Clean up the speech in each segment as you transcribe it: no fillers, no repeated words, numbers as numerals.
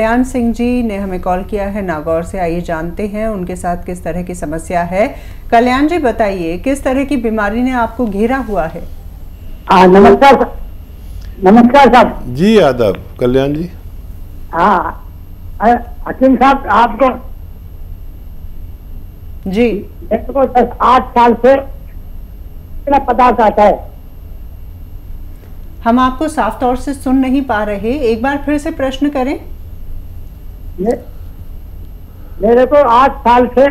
कल्याण सिंह जी ने हमें कॉल किया है नागौर से। आइए जानते हैं उनके साथ किस तरह की समस्या है। कल्याण जी बताइए, किस तरह की बीमारी ने आपको घेरा हुआ है? नमस्कार। नमस्कार साहब जी। आदाब कल्याण जी। हाँ अखिल साहब, आपको जी मेरे को 8 साल से इतना पता चाहता है। हम आपको साफ तौर से सुन नहीं पा रहे, एक बार फिर से प्रश्न करें। मेरे को 8 साल से।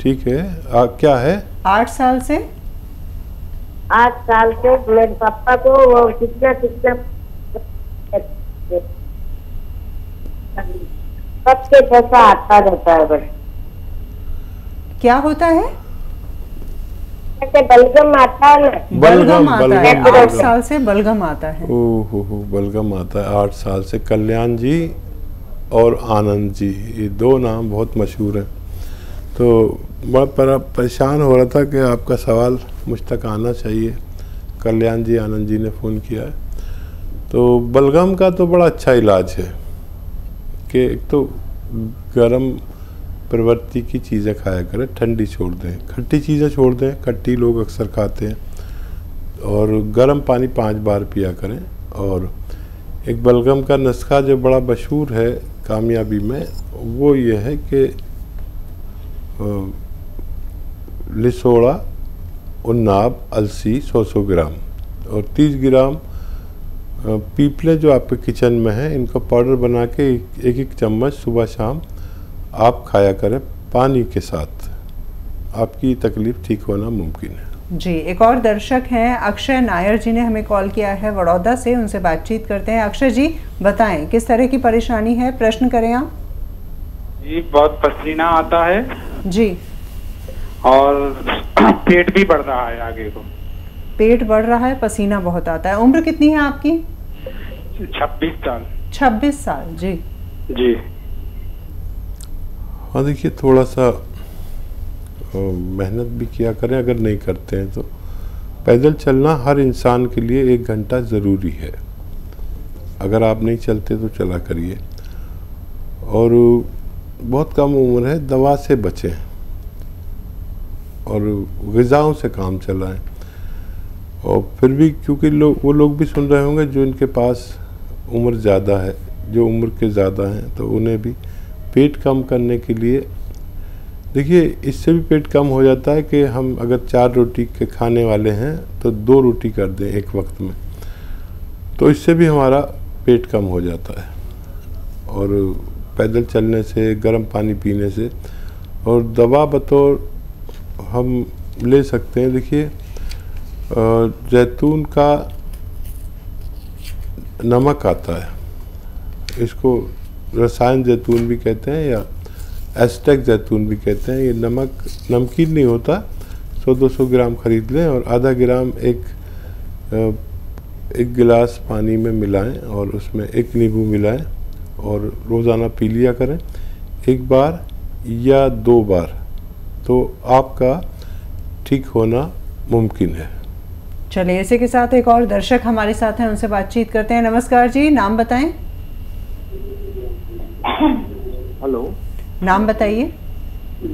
ठीक है, क्या है? 8 साल से। 8 साल से मेरे पापा को कितना कितना सबके जैसा आता रहता है। बस क्या होता है? बलगम आता है। बलगम आता है। 8 साल से बलगम आता है। ओहो, बलगम आता है 8 साल से। कल्याण जी और आनंद जी, ये दो नाम बहुत मशहूर हैं। तो बड़ा परेशान हो रहा था कि आपका सवाल मुझ तक आना चाहिए। कल्याण जी आनंद जी ने फ़ोन किया है। तो बलगम का तो बड़ा अच्छा इलाज है कि एक तो गर्म प्रवृत्ति की चीज़ें खाया करें, ठंडी छोड़ दें, खट्टी चीज़ें छोड़ दें। खट्टी लोग अक्सर खाते हैं। और गर्म पानी 5 बार पिया करें। और एक बलगम का नुस्खा जो बड़ा मशहूर है कामयाबी में, वो ये है कि लिसोड़ा, उन्नाब, अलसी 100 ग्राम और 30 ग्राम पीपले जो आपके किचन में हैं, इनका पाउडर बना के 1-1 चम्मच सुबह शाम आप खाया करें पानी के साथ। आपकी तकलीफ ठीक होना मुमकिन है जी। एक और दर्शक हैं अक्षय नायर जी ने हमें कॉल किया है वडोदा से। उनसे बातचीत करते हैं। अक्षय जी बताएं, किस तरह की परेशानी है? प्रश्न करें आप जी। बहुत पसीना आता है जी, और पेट भी बढ़ रहा है। आगे को पेट बढ़ रहा है, पसीना बहुत आता है। उम्र कितनी है आपकी? 26 साल। 26 साल जी। जी हाँ, देखिए थोड़ा सा मेहनत भी किया करें। अगर नहीं करते हैं तो पैदल चलना हर इंसान के लिए 1 घंटा ज़रूरी है। अगर आप नहीं चलते तो चला करिए। और बहुत कम उम्र है, दवा से बचें और ग़िज़ाओं से काम चलाएं। और फिर भी क्योंकि वो लोग भी सुन रहे होंगे जो इनके पास उम्र ज़्यादा है, जो उम्र के ज़्यादा हैं, तो उन्हें भी पेट कम करने के लिए देखिए, इससे भी पेट कम हो जाता है कि हम अगर 4 रोटी के खाने वाले हैं तो 2 रोटी कर दें एक वक्त में, तो इससे भी हमारा पेट कम हो जाता है। और पैदल चलने से, गर्म पानी पीने से, और दवा बतौर हम ले सकते हैं। देखिए जैतून का नमक आता है, इसको रसायन जैतून भी कहते हैं या एस्टेक जैतून भी कहते हैं। ये नमक नमकीन नहीं होता। 100-200 ग्राम खरीद लें और आधा ग्राम एक गिलास पानी में मिलाएं और उसमें 1 नींबू मिलाएं और रोज़ाना पी लिया करें 1 बार या 2 बार, तो आपका ठीक होना मुमकिन है। चलिए, इसी के साथ एक और दर्शक हमारे साथ हैं, उनसे बातचीत करते हैं। नमस्कार जी, नाम बताएं। हेलो, नाम बताइए।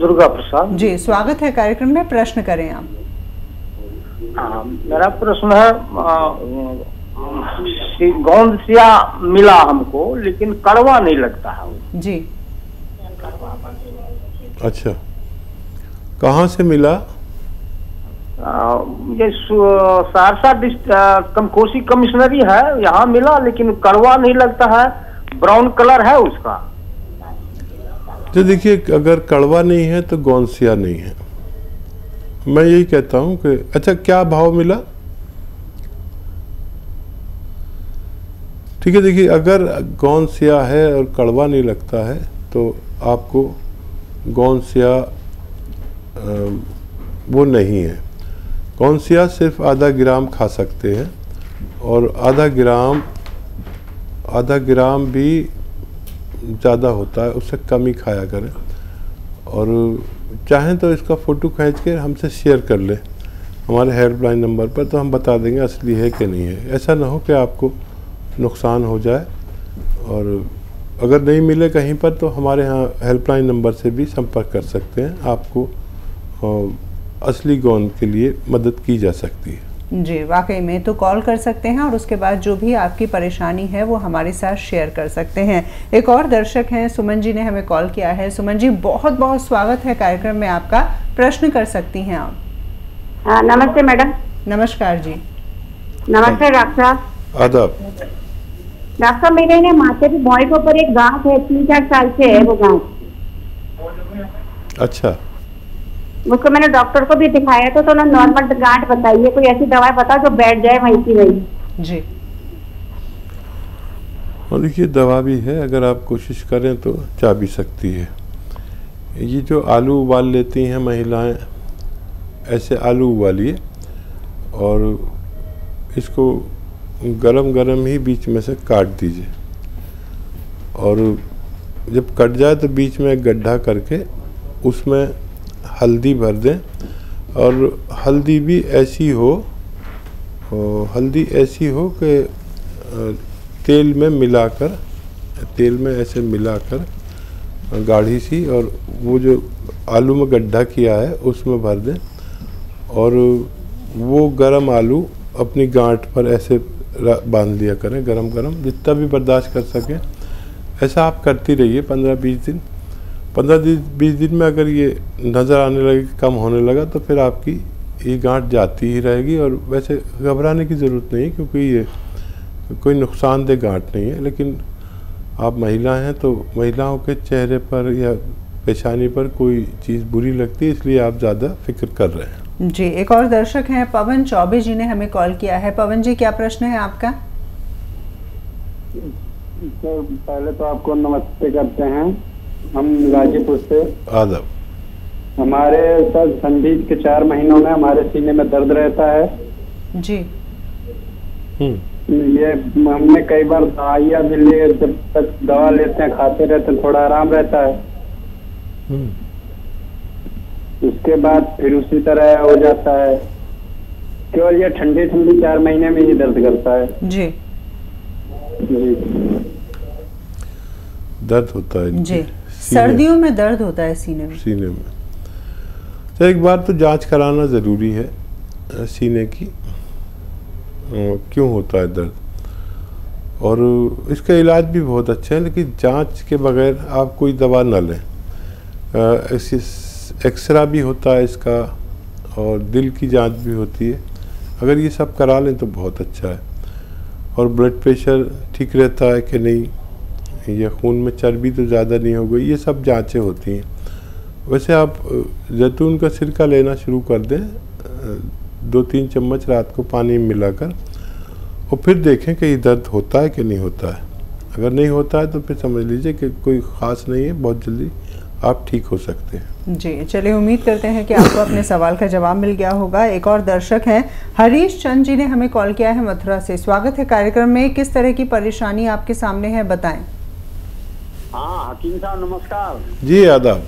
दुर्गा प्रसाद जी, स्वागत है कार्यक्रम में। प्रश्न करें आप। मेरा प्रश्न है, गोंदिसयाह मिला हमको लेकिन कड़वा नहीं लगता है जी। अच्छा, कहाँ से मिला? ये सहरसा कोसी कमिश्नरी है, यहाँ मिला लेकिन कड़वा नहीं लगता है, ब्राउन कलर है उसका। तो देखिए, अगर कड़वा नहीं है तो गोंदिसयाह नहीं है, मैं यही कहता हूँ कि। अच्छा, क्या भाव मिला? ठीक है, देखिए अगर गोंदिसयाह है और कड़वा नहीं लगता है तो आपको गोंदिसयाह वो नहीं है। गोंदिसयाह सिर्फ आधा ग्राम खा सकते हैं और आधा ग्राम भी ज़्यादा होता है, उससे कम ही खाया करें। और चाहें तो इसका फ़ोटो खींच के हमसे शेयर कर लें हमारे हेल्पलाइन नंबर पर, तो हम बता देंगे असली है कि नहीं है। ऐसा ना हो कि आपको नुकसान हो जाए। और अगर नहीं मिले कहीं पर तो हमारे यहाँ हेल्पलाइन नंबर से भी संपर्क कर सकते हैं, आपको असली गोंद के लिए मदद की जा सकती है। जी वाकई में तो कॉल कर सकते हैं और उसके बाद जो भी आपकी परेशानी है वो हमारे साथ शेयर कर सकते हैं। एक और दर्शक हैं, सुमन जी ने हमें कॉल किया है। सुमन जी बहुत बहुत स्वागत है कार्यक्रम में आपका, प्रश्न कर सकती हैं आप। नमस्ते मैडम। नमस्कार जी। नमस्ते डॉक्टर साहब। आदाब डॉक्टर साहब, मेरे ने माथे की बॉय के ऊपर एक गांठ है, 3-4 साल से है वो गांठ। अच्छा। उसको मैंने डॉक्टर को भी दिखाया तो उन्होंने नॉर्मल गांठ बताई है, कोई ऐसी दवाई बताओ जो बैठ जाए वहीं की वहीं। जी। और देखिए दवा भी है, अगर आप कोशिश करें तो जा भी सकती है। ये जो आलू उबाल लेती हैं महिलाएं, ऐसे आलू उबालिए और इसको गरम गरम ही बीच में से काट दीजिए, और जब कट जाए तो बीच में एक गड्ढा करके उसमें हल्दी भर दें, और हल्दी भी ऐसी हो, कि तेल में मिलाकर, गाढ़ी सी, और वो जो आलू में गड्ढा किया है उसमें भर दें, और वो गरम आलू अपनी गांठ पर ऐसे बांध लिया करें गरम गरम, जितना भी बर्दाश्त कर सकें ऐसा आप करती रहिए 15-20 दिन। 15-20 दिन में अगर ये नज़र आने लगे, कम होने लगा, तो फिर आपकी ये गांठ जाती ही रहेगी। और वैसे घबराने की ज़रूरत नहीं है, क्योंकि ये कोई नुकसानदेह गांठ नहीं है, लेकिन आप महिला हैं तो महिलाओं के चेहरे पर या पेशानी पर कोई चीज़ बुरी लगती है, इसलिए आप ज़्यादा फिक्र कर रहे हैं। जी एक और दर्शक हैं, पवन चौबे जी ने हमें कॉल किया है। पवन जी क्या प्रश्न है आपका? तो पहले तो आपको नमस्ते करते हैं, हम गाजीपुर से। आदब। हमारे सर संदीप के 4 महीनों में हमारे सीने में दर्द रहता है जी। ये हमने कई बार दवाइयाँ भी लिए, जब तक दवा लेते हैं खाते रहते हैं, थोड़ा आराम रहता है, उसके बाद फिर उसी तरह हो जाता है। केवल ये ठंडी ठंडी 4 महीने में ही दर्द करता है जी। दर्द होता है जी, सर्दियों में दर्द होता है सीने में। तो एक बार तो जांच कराना ज़रूरी है सीने की, क्यों होता है दर्द, और इसका इलाज भी बहुत अच्छा है, लेकिन जांच के बगैर आप कोई दवा ना लें। एक्सरा भी होता है इसका, और दिल की जांच भी होती है, अगर ये सब करा लें तो बहुत अच्छा है। और ब्लड प्रेशर ठीक रहता है कि नहीं, या खून में चर्बी तो ज़्यादा नहीं हो गई, ये सब जांचें होती हैं। वैसे आप जैतून का सिरका लेना शुरू कर दें, 2-3 चम्मच रात को पानी में मिलाकर, और फिर देखें कि ये दर्द होता है कि नहीं होता है। अगर नहीं होता है तो फिर समझ लीजिए कि कोई ख़ास नहीं है, बहुत जल्दी आप ठीक हो सकते हैं। जी चलिए, उम्मीद करते हैं कि आपको अपने सवाल का जवाब मिल गया होगा। एक और दर्शक हैं, हरीश चंद जी ने हमें कॉल किया है मथुरा से। स्वागत है कार्यक्रम में, किस तरह की परेशानी आपके सामने है बताएँ। हाँ हकीम साहब नमस्कार जी। आदाब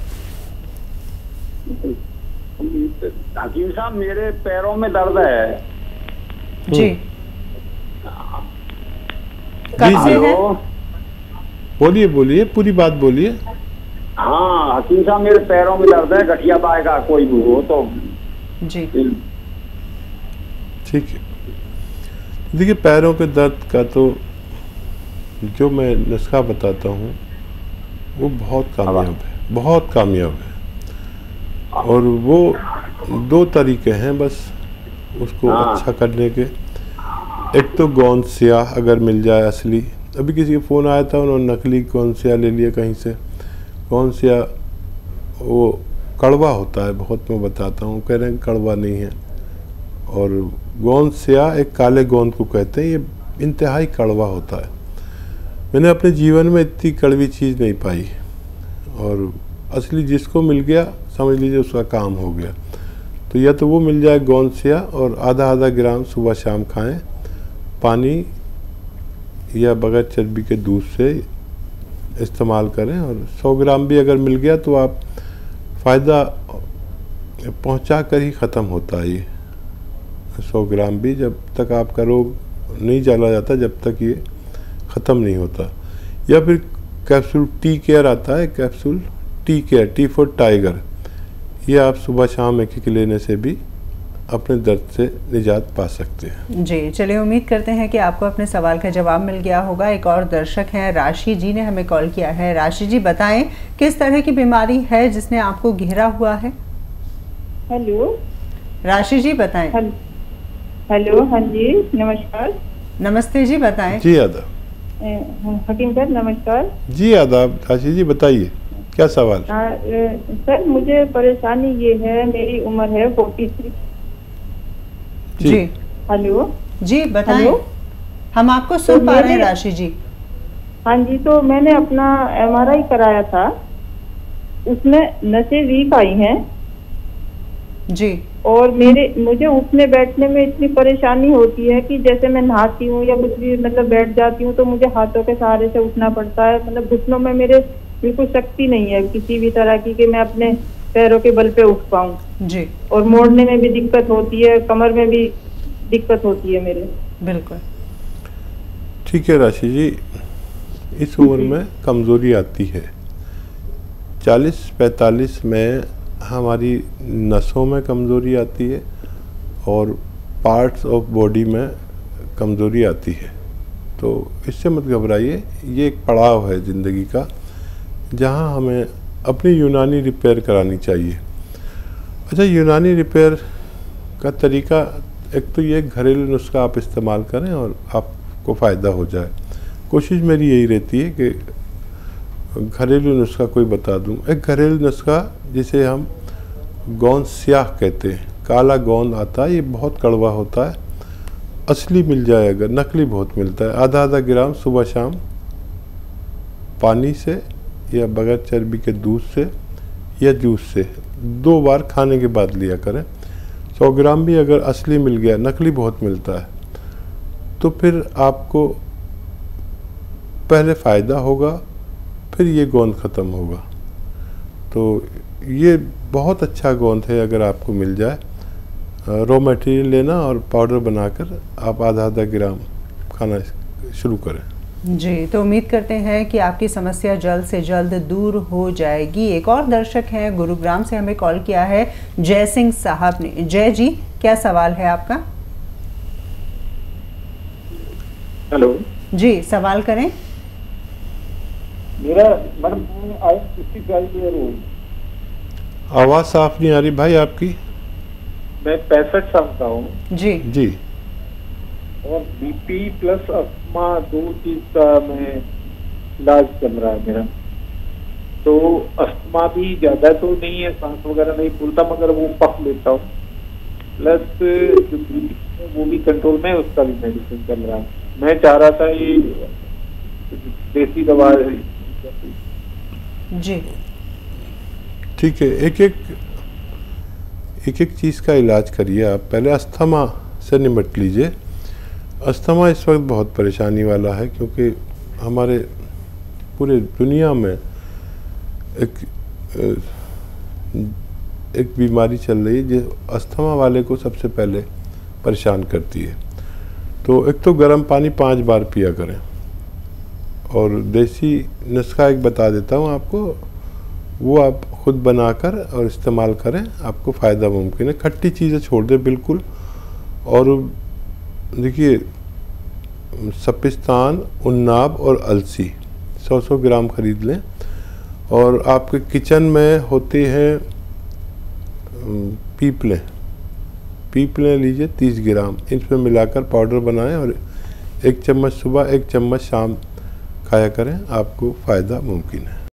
हकीम साहब, मेरे पैरों में दर्द है जी। कैसे है? बोलिए बोलिए, पूरी बात बोलिए। हाँ हकीम साहब, मेरे पैरों में दर्द है, गठिया बाय का कोई भी हो तो जी। ठीक है, देखिए पैरों के दर्द का तो जो मैं नुस्खा बताता हूँ वो बहुत कामयाब है, और वो 2 तरीके हैं बस उसको अच्छा करने के। एक तो गोंदिसयाह अगर मिल जाए असली, अभी किसी का फ़ोन आया था उन्होंने नकली गोंदिसयाह ले लिया कहीं से। गोंदिसयाह वो कड़वा होता है बहुत, मैं बताता हूँ, कह रहे हैं कड़वा नहीं है। और गोंदिसयाह एक काले गोंद को कहते हैं, ये इंतहाई कड़वा होता है। मैंने अपने जीवन में इतनी कड़वी चीज़ नहीं पाई, और असली जिसको मिल गया समझ लीजिए उसका काम हो गया। तो या तो वो मिल जाए गोंदिसयाह, और आधा ग्राम सुबह शाम खाएं, पानी या बगैर चर्बी के दूध से इस्तेमाल करें, और 100 ग्राम भी अगर मिल गया तो आप फ़ायदा पहुंचा कर ही ख़त्म होता है ये। 100 ग्राम भी जब तक आपका रोग नहीं चला जाता, जब तक ये ख़त्म नहीं होता। या फिर कैप्सूल टी केयर आता है, capsule T care, T for tiger, ये आप सुबह शाम एक एक लेने से भी अपने दर्द से निजात पा सकते हैं। जी चलिए, उम्मीद करते हैं कि आपको अपने सवाल का जवाब मिल गया होगा। एक और दर्शक हैं, राशि जी ने हमें कॉल किया है। राशि जी बताएं, किस तरह की बीमारी है जिसने आपको घेरा हुआ है? हेलो राशि जी बताएं। हेलो, हाँ जी नमस्कार। नमस्ते जी, बताएं। जी आदाब हकीम सर, नमस्कार जी आदाब। राशि जी बताइए क्या सवाल? सर मुझे परेशानी ये है, मेरी उम्र है 43। जी हेलो जी बताएं, हम आपको सुन पा रहे हैं राशि जी। हाँ जी, तो मैंने अपना MRI कराया था, उसमें नसें वीक आई हैं जी, और मुझे उठने बैठने में इतनी परेशानी होती है कि जैसे मैं नहाती हूँ या कुछ भी मतलब बैठ जाती हूँ तो मुझे हाथों के सहारे से उठना पड़ता है, मतलब घुटनों में मेरे बिल्कुल शक्ति नहीं है किसी भी तरह की कि मैं अपने पैरों के बल पे उठ पाऊँ जी, और मोड़ने में भी दिक्कत होती है, कमर में भी दिक्कत होती है मेरे। बिल्कुल ठीक है राशि जी, इस उम्र में कमज़ोरी आती है। 40-45 में हमारी नसों में कमज़ोरी आती है और पार्ट्स ऑफ बॉडी में कमज़ोरी आती है, तो इससे मत घबराइए। ये एक पड़ाव है ज़िंदगी का जहाँ हमें अपनी यूनानी रिपेयर करानी चाहिए। अच्छा, यूनानी रिपेयर का तरीका एक तो ये घरेलू नुस्खा आप इस्तेमाल करें और आपको फ़ायदा हो जाए। कोशिश मेरी यही रहती है कि घरेलू नुस्खा कोई बता दूं। एक घरेलू नुस्खा जिसे हम गोंदिसयाह कहते हैं, काला गोंद आता है, ये बहुत कड़वा होता है। असली मिल जाएगा, नकली बहुत मिलता है। आधा आधा ग्राम सुबह शाम पानी से या बगैर चर्बी के दूध से या जूस से 2 बार खाने के बाद लिया करें। 100 ग्राम भी अगर असली मिल गया, नकली बहुत मिलता है, तो फिर आपको पहले फ़ायदा होगा, फिर ये गोंद ख़त्म होगा। तो ये बहुत अच्छा गोंद है, अगर आपको मिल जाए। रॉ मटेरियल लेना और पाउडर बनाकर आप आधा आधा ग्राम खाना शुरू करें। जी, तो उम्मीद करते हैं कि आपकी समस्या जल्द से जल्द दूर हो जाएगी। एक और दर्शक हैं, गुरुग्राम से हमें कॉल किया है जय सिंह साहब ने। जय जी, क्या सवाल है आपका? हेलो जी, सवाल करें। मेरा मैडम आवाज साफ नहीं आ रही भाई आपकी। मैं 65 साल का हूँ जी जी, और बीपी प्लस अस्थमा 2 चीज का मैं इलाज चल रहा है मेरा। तो अस्थमा भी ज़्यादा तो नहीं है, सांस वगैरह नहीं फूलता, मगर वो पक लेता हूँ। प्लस जो बीपी है वो भी कंट्रोल में, उसका भी मेडिसिन चल रहा है। मैं चाह रहा था ये देसी दवा जी। ठीक है, एक एक चीज़ का इलाज करिए आप। पहले अस्थमा से निपट लीजिए। अस्थमा इस वक्त बहुत परेशानी वाला है, क्योंकि हमारे पूरे दुनिया में एक बीमारी चल रही है जो अस्थमा वाले को सबसे पहले परेशान करती है। तो एक तो गर्म पानी 5 बार पिया करें, और देसी नुस्खा एक बता देता हूँ आपको, वो आप खुद बनाकर और इस्तेमाल करें, आपको फ़ायदा मुमकिन है। खट्टी चीज़ें छोड़ दें बिल्कुल। और देखिए, सपिस्तान, उन्नाब और अलसी 100-100 ग्राम ख़रीद लें, और आपके किचन में होते हैं पीपलें लीजिए 30 ग्राम, इसमें मिलाकर पाउडर बनाएं और 1 चम्मच सुबह 1 चम्मच शाम खाया करें, आपको फ़ायदा मुमकिन है।